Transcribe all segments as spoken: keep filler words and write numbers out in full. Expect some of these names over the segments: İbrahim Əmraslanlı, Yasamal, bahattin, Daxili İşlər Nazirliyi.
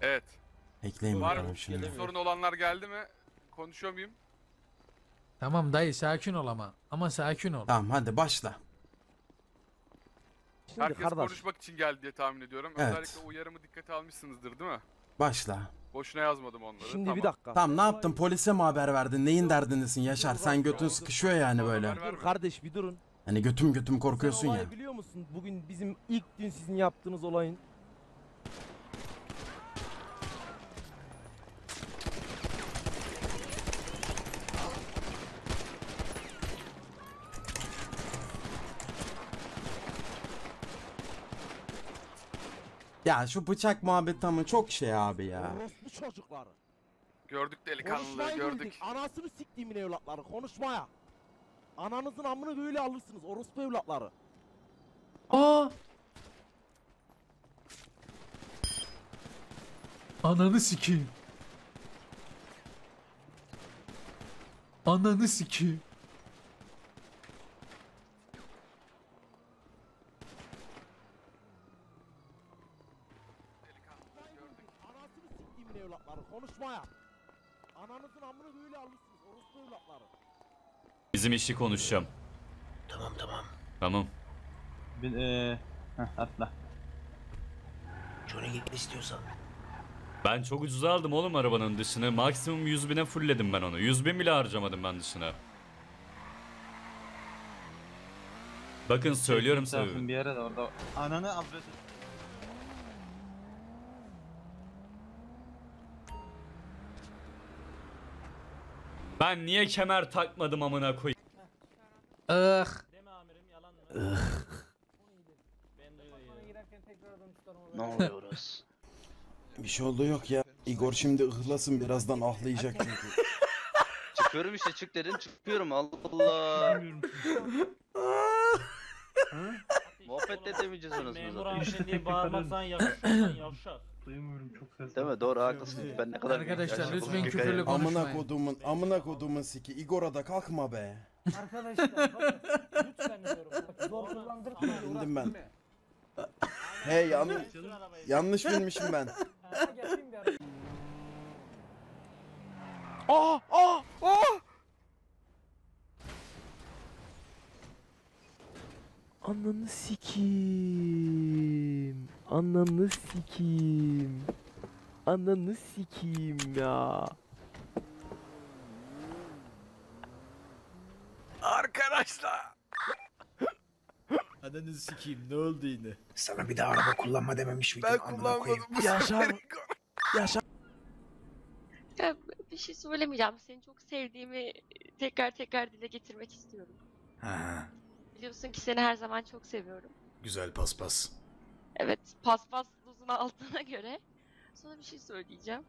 Evet. Ekleyin var bakalım şimdi. Sorun olanlar geldi mi? Konuşuyor muyum? Tamam dayı, sakin ol ama. Ama sakin ol. Tamam hadi başla. Şimdi herkes kardeş konuşmak için geldi diye tahmin ediyorum. Evet. Özellikle uyarımı dikkate almışsınızdır değil mi? Başla. Boşuna yazmadım onları. Şimdi tamam. Bir dakika. Tamam ne yaptın? Polise mi haber verdin? Neyin derdindesin Yaşar? Sen götün sıkışıyor yani böyle. Dur kardeş bir durun. Hani götüm götüm korkuyorsun ya. Biliyor musun bugün bizim ilk gün sizin yaptığınız olayın? Ya şu bıçak muhabbeti ama çok şey abi ya. Bu çocukları. Gördük delikanlılığı gördük. Bildik. Anasını siktiğimin evlatları konuşmaya. Ananızın amını böyle alırsınız orospu evlatları. Aa! Ananı sikeyim. Ananı sikeyim. Konuşmaya. Ananızın amını böyle almışsınız orospu evlatları. Bizim işi konuşacağım. Tamam tamam. Tamam. Bir eee atla. Johnny git istiyorsan. Ben çok ucuza aldım oğlum arabanın dışını. Maksimum yüz bine fullledim ben onu. yüz bin bile harcamadım ben dışına. Bakın söylüyorum sebebini. Bir yere de orada ananı abret. Ben niye kemer takmadım amına koy. Ih. Deme amirim yalan mı? Ne oluyoruz? Bir şey oldu yok ya. Igor şimdi ıhlasın birazdan ahlayacak çünkü. Çıkıyorum işte çık dedin çıkıyorum Allah Allah. Muhabbet de demeyeceğiz onu zaten. Memur amcim diye bağırmaksan yavşar. Duymuyorum çok sesli. Değil mi? Doğru haklısın. Ben ne kadar arkadaşlar lütfen küfürlü konuşmayın. Amına kodumun, amına kodumun siki. Igor'a da kalkma be. Arkadaşlar bakın lütfen diyorum. Zor kullandırmayın. İndim ben. Hey yanlış yanlış bilmişim ben. Aa aa aa! Ananı sikiyim. Ananı sikiyim. Ananı sikiyim ya. Arkadaşlar. Ananı sikiyim ne oldu yine? Sana bir daha araba kullanma dememiş miydim? Ben kullanmadım. Yaşar. Yaşar. Ya bir şey söylemeyeceğim. Seni çok sevdiğimi tekrar tekrar dile getirmek istiyorum. Ha. Biliyorsun ki seni her zaman çok seviyorum. Güzel paspas. Evet, paspas uzun altına göre. Sana bir şey söyleyeceğim.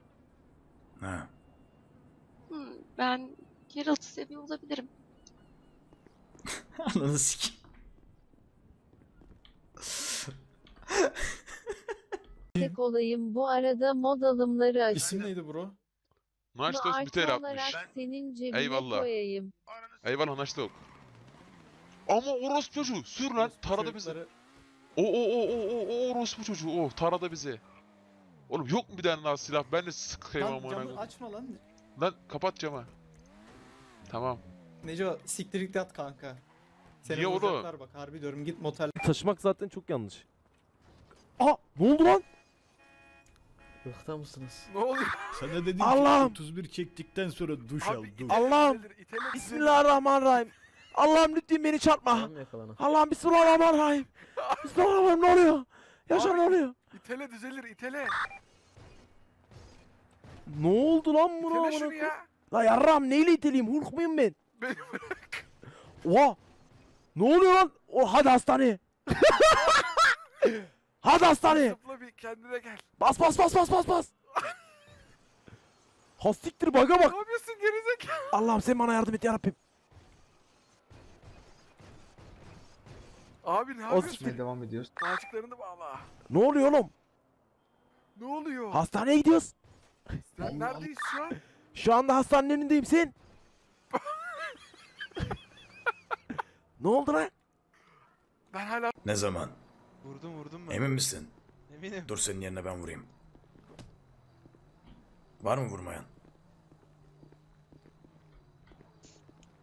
Ha. Hmm, ben Geralt'ı seviyor olabilirim. Ananı sikeyim. Tek olayım bu arada mod alımları açtım. İsim neydi bro? Naştos bir tel atmış. Ben... Eyvallah. Koyayım. Eyvallah Naştos. Ama orospu çocuğu sür lan tarada bizi. O o o o o orospu çocuğu o tarada bizi. Oğlum yok mu bir tane daha silah? Ben de sıkayım ama ona. Lan açma lan. Lan kapat camı. Tamam. Neco siktirip at kanka. Seni vuracaklar bak harbi diyorum git motel. Taşımak zaten çok yanlış. Aa ne oldu lan? Bıkta mısınız? Ne oluyor? Sana dedim ki otuz bir çektikten sonra duş al duş. Allah'ım. Bismillahirrahmanirrahim. Allah'ım lütfen beni çarpma. Allah'ım bismillahirrahmanirrahim. Bismillahirrahmanirrahim ne oluyor? Yaşar ne oluyor? İtele düzelir itele. Ne oldu lan buna? İtele şunu ya. La yarram neyle iteleyim? Hulk muyum ben? Beni bırak. Oha. Ne oluyor lan? Oh, hadi hastaneye. Hadi hastaneye. Zıpla bir kendine gel. Bas bas bas bas bas bas. Hastiktir baga bak. Ne yapıyorsun gerizekalı? Allah'ım sen bana yardım et yarabbim. Abi ne yapıyorsun? Devam ediyoruz. Açıklarını bağla. Ne oluyor oğlum? Ne oluyor? Hastaneye gidiyoruz. Sen neredeyiz şu an? Şu anda hastanenin önündeyim sen. Ne oldu lan? Ben hala... Ne zaman? Vurdum vurdum ben. Emin misin? Eminim. Dur senin yerine ben vurayım. Var mı vurmayan?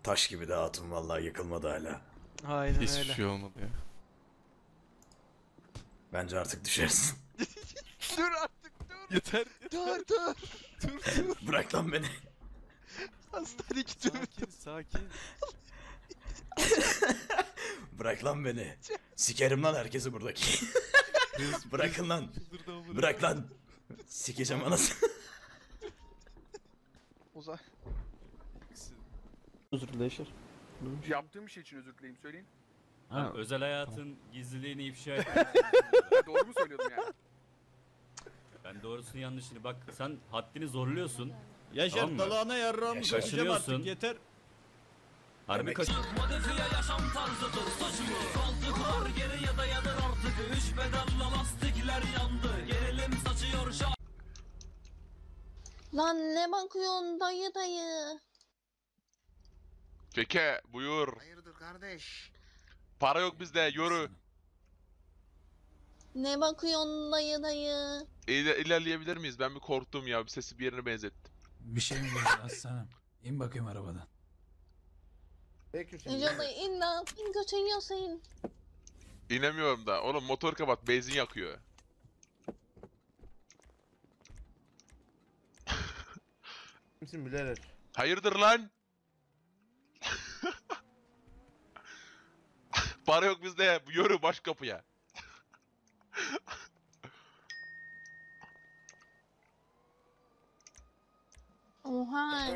Taş gibi de hatun vallahi, yıkılmadı hala. Aynen öyle. Hiçbir şey olmadı ya. Bence artık düşersin. Dur artık dur. Yeter. Dur dur. Dur dur. Bırak lan beni. Hastane gittim. Sakin sakin. Bırak lan beni. Sikerim lan herkesi buradaki. Bırakın lan. Bırak lan. Sikeceğim anasını. Uzay. Özür dilerim. Yaptığım şey için özür dileyim, söyleyin. Ha, ha, özel hayatın tamam. Gizliliğini ifşa ettim. Doğru mu söylüyordum yani? Ben doğrusunu yanlışını, bak sen haddini zorluyorsun. Yaşar tamam dalağına yarrağımı kaçacağım artık yeter. Harbi kaçıyor. Modifiye yaşam tarzıdır saçımı. Kaldı kar geriye dayanır artık. Üç pedalla lastikler yandı. Gerilim saçıyor şah. Lan ne bakıyorsun dayı dayı? Keke buyur. Hayırdır kardeş? Para yok bizde, yürü. Ne bakıyorsun dayı dayı? İler, ilerleyebilir miyiz? Ben bir korktum ya, bir sesi bir yerine benzettim. Bir şey mi var aslanım? İn bakayım arabadan. Yüce dayı in lan, in götürüyorsa in. İnemiyorum da, oğlum motor kapat, benzin yakıyor. Kimsin bilerek? Hayırdır lan? Para yok bizde, yürü baş kapıya. Oha.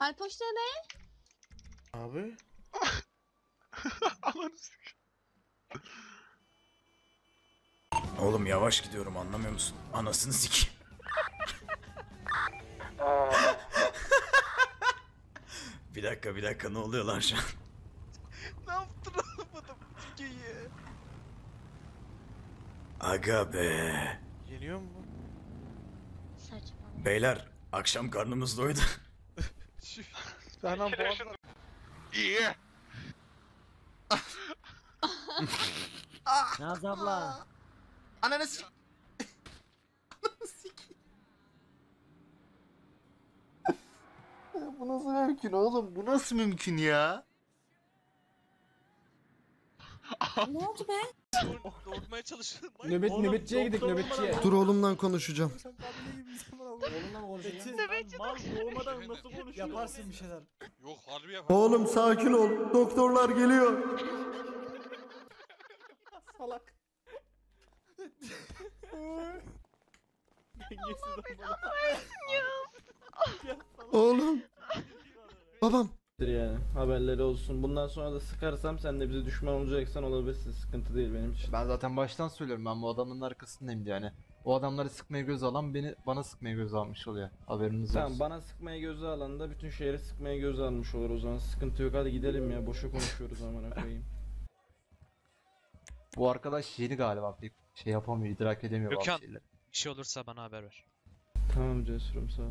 Alpoş dede. Abi. Oğlum yavaş gidiyorum, anlamıyor musun? Anasını sik. Bir dakika bir dakika, ne oluyor lan şu an? Ne yaptın alamadım Türkiye'yi. Aga be. Geliyor mu? Saçma. Beyler akşam karnımız doydu. Sağlam boğazlar. İyi. Naz abla. Ananı s***. Ananı s***. Bu nasıl mümkün oğlum? Bu nasıl mümkün ya? Ne oldu be? Doğurmaya çalıştım. Nöbet, nöbetçiye gidelim, nöbetçiye. Dur oğlumdan konuşacağım. Oğlumdan konuşacağım. Mal doğurmadan nasıl konuşuyorsun? Yaparsın bir şeyler. Yok harbi yaparsın. Oğlum sakin ol. Doktorlar geliyor. Salak. Allah'ım ya. Oğlum. Babam. Yani haberleri olsun. Bundan sonra da sıkarsam sen de bize düşman olacaksan olabilirsin. Sıkıntı değil benim için. Ben zaten baştan söylüyorum, ben bu adamın arkasındayım diye. Yani o adamları sıkmaya göz alan beni bana sıkmaya göz almış oluyor. Haberiniz tamam, olsun. Tamam, bana sıkmaya göz alan da bütün şehri sıkmaya göz almış olur o zaman. Sıkıntı yok, hadi gidelim ya. Boşa konuşuyoruz amına koyayım. Bu arkadaş yeni galiba, pek şey yapamıyor, idrak edemiyor Gökhan, bazı şeyleri. Bir şey olursa bana haber ver. Tamam cesurum, sağ ol.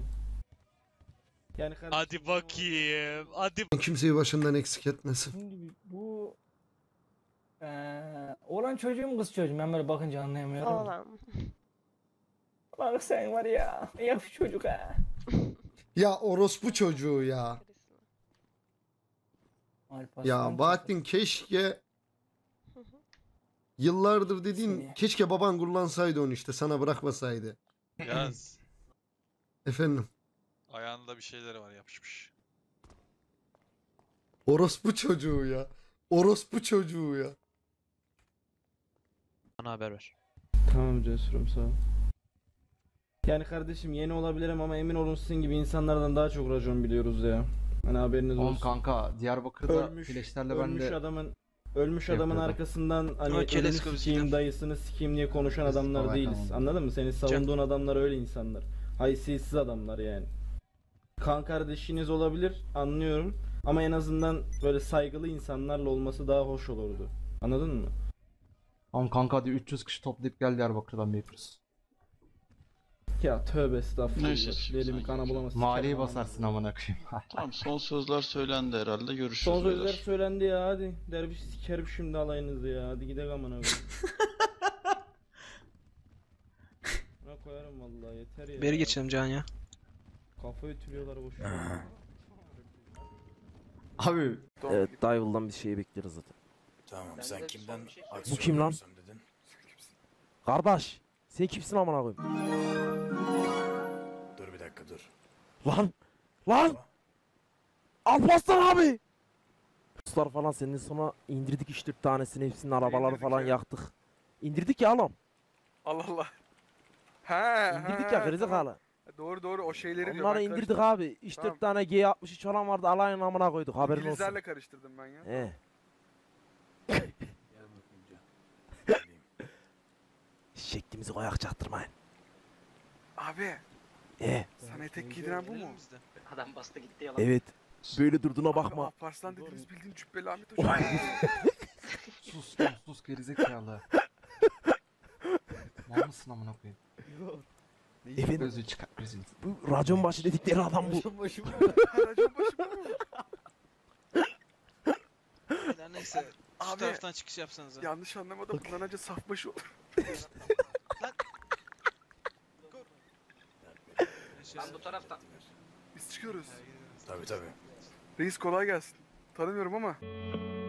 Yani hadi bakayım. Hadi. Kimseyi başından eksik etmesin. Şimdi bu ee, oğlan çocuğu mu kız çocuğu? Ben böyle bakınca anlayamıyorum. Oğlan. Lan sen var ya. Yakış çocuk ha. Ya orospu çocuğu ya. Ya Bahattin keşke yıllardır dediğin, keşke baban kullansaydı onu işte, sana bırakmasaydı. Yaz. Efendim. Ayağında bir şeyler var yapışmış. Orospu çocuğu ya. Orospu çocuğu ya. Bana haber ver. Tamam cesurum, sağ ol. Yani kardeşim yeni olabilirim ama emin olun sizin gibi insanlardan daha çok racon biliyoruz ya. Hani haberiniz olsun. Oğlum kanka Diyarbakır'da ölmüş, fleşlerle ölmüş ben de... adamın, ölmüş şey adamın yapıyordum. Arkasından hani ölünü sikeyim dayısını sikeyim diye konuşan adamlar o değiliz. Tamam. Anladın mı? Senin savunduğun Can... adamlar öyle insanlar. Haysiyetsiz adamlar yani. Kan kardeşiniz olabilir, anlıyorum ama en azından böyle saygılı insanlarla olması daha hoş olurdu. Anladın mı? Ama kanka hadi üç yüz kişi toplayıp gel Diyarbakır'dan bekliyoruz. Ya tövbe estağfurullah. Elimi kana bulamazsın. Maliyi basarsın amına koyayım. Tamam son sözler söylendi herhalde, görüşürüz. Son sözler beyler. Söylendi ya, hadi derviş sikerim şimdi alayınızı ya, hadi gidelim amına koyayım. koyarım vallahi, yeter ya. Beri geçelim Can ya. Kafayı ütülüyorlar boşuna. Abi. Evet, Dival'dan bir şey bekleriz zaten. Tamam, sen kimden? Bu kim lan? Kardeş, sen kimsin amına koyayım? Dur bir dakika dur. Lan! Lan! Alparslan abi! Puslar falan senin sonra indirdik üç dört tanesini, hepsinin arabaları falan ya. Yaktık. İndirdik ya oğlum. Allah Allah. He. İndirdik he, ya Ferizek tamam. Hala. Doğru doğru o şeyleri onları diyor. Onları indirdik abi. üç dört tamam. Tane G altmış üç olan vardı, alayın amına koyduk, haberin olsun. İngilizlerle karıştırdım ben ya. He. Şeklimizi koyak çaktırmayın. Abi. Eee. Sana etek giydiren bu mu? Adam bastı gitti yalan. Evet. Böyle durduğuna bakma. Alparslan dediniz bildiğin cübbeli Ahmet Hoca. Sus lan sus gerizekalı. Mal mısın amına koyayım? Efendim? Gözü çıkar gözü. Bu racon başı dedikleri adam bu. Racon başı mı? Racon başı mı? Neyse. Abi, şu taraftan çıkış yapsanıza. Yanlış anlamadım. Bundan önce saf başı olur. Lan. Lan bu taraftan. Biz çıkıyoruz. Tabii tabii. Reis kolay gelsin. Tanımıyorum ama.